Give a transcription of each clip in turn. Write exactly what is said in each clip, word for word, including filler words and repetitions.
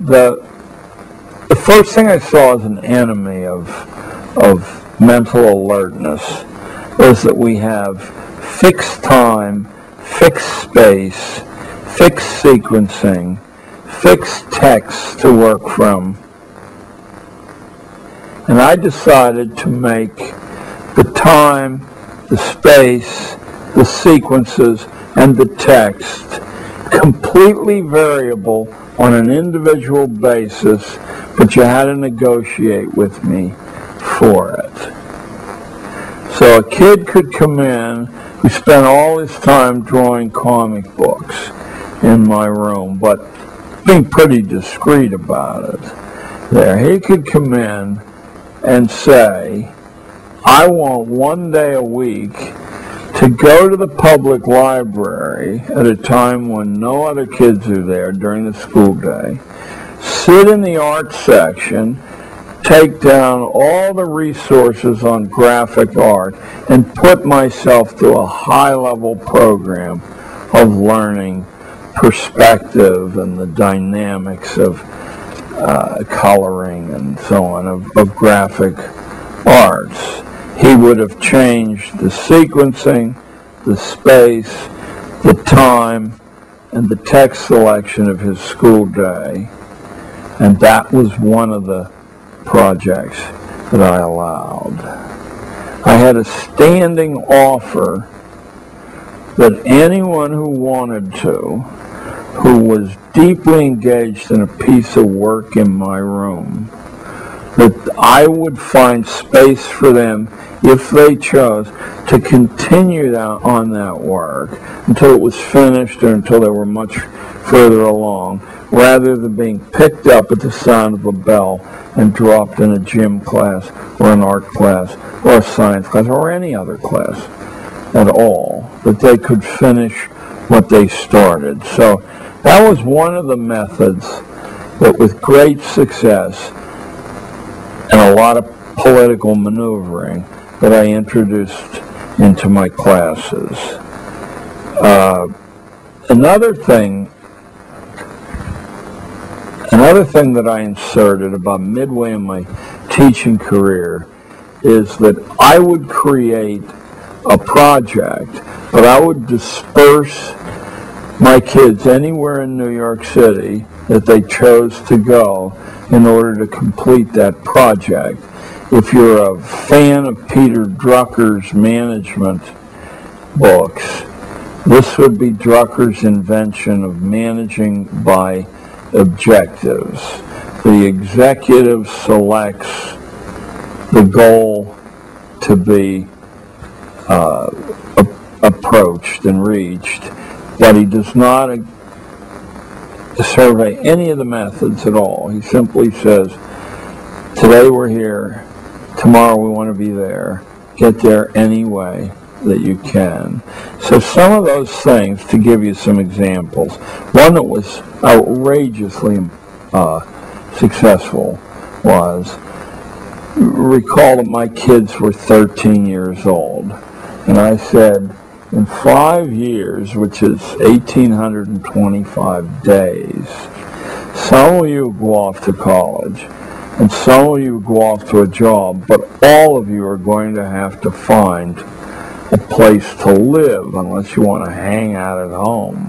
the the first thing I saw as an enemy of of mental alertness is that we have fixed time, fixed space, fixed sequencing, fixed text to work from. And I decided to make the time, the space, the sequences, and the text completely variable on an individual basis, but you had to negotiate with me for it. So a kid could come in who spent all his time drawing comic books in my room, but being pretty discreet about it. There, he could come in and say, I want one day a week to go to the public library at a time when no other kids are there during the school day, sit in the art section, take down all the resources on graphic art, and put myself to a high-level program of learning perspective and the dynamics of uh, coloring and so on, of, of graphic arts. He would have changed the sequencing, the space, the time, and the text selection of his school day. And that was one of the projects that I allowed. I had a standing offer that anyone who wanted to, who was deeply engaged in a piece of work in my room, that I would find space for them, if they chose, to continue that, on that work until it was finished or until they were much further along, rather than being picked up at the sound of a bell and dropped in a gym class or an art class or a science class or any other class at all, that they could finish what they started. So that was one of the methods that, with great success and a lot of political maneuvering, that I introduced into my classes. Uh, another thing, another thing that I inserted about midway in my teaching career is that I would create a project, but I would disperse my kids anywhere in New York City that they chose to go in order to complete that project. If you're a fan of Peter Drucker's management books, this would be Drucker's invention of managing by objectives. The executive selects the goal to be uh, a- approached and reached, but he does not survey any of the methods at all. He simply says, today we're here, tomorrow we want to be there, get there any way that you can. So some of those things, to give you some examples, one that was outrageously uh, successful was, recall that my kids were thirteen years old, and I said, in five years, which is one thousand eight hundred twenty-five days, some of you go off to college, and some of you go off to a job, but all of you are going to have to find a place to live unless you want to hang out at home,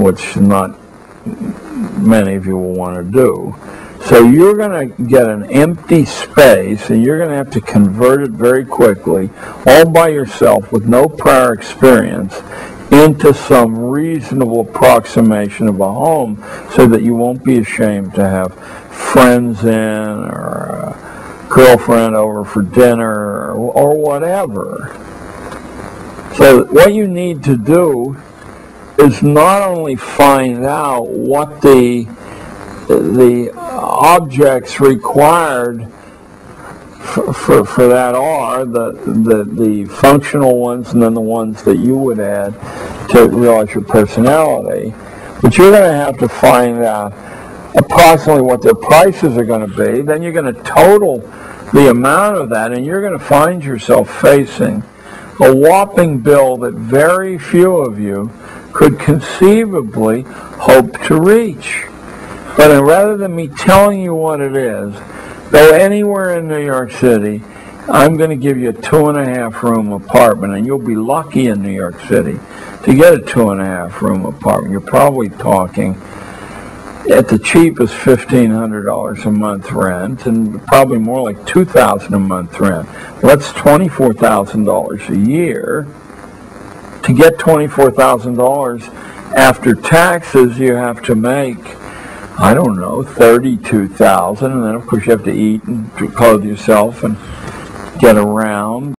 which not many of you will want to do. So you're going to get an empty space, and you're going to have to convert it very quickly, all by yourself with no prior experience, into some reasonable approximation of a home, so that you won't be ashamed to have friends in or a girlfriend over for dinner or, or whatever. So what you need to do is not only find out what the the objects required for, for, for that are, the, the, the functional ones and then the ones that you would add to realize your personality, but you're going to have to find out approximately what their prices are going to be. Then you're going to total the amount of that, and you're going to find yourself facing a whopping bill that very few of you could conceivably hope to reach. But rather than me telling you what it is, go anywhere in New York City, I'm going to give you a two-and-a-half-room apartment, and you'll be lucky in New York City to get a two-and-a-half-room apartment. You're probably talking at the cheapest fifteen hundred dollars a month rent, and probably more like two thousand dollars a month rent. Well, that's twenty-four thousand dollars a year. To get twenty-four thousand dollars after taxes, you have to make, I don't know, thirty-two thousand dollars, and then, of course, you have to eat and clothe yourself and get around.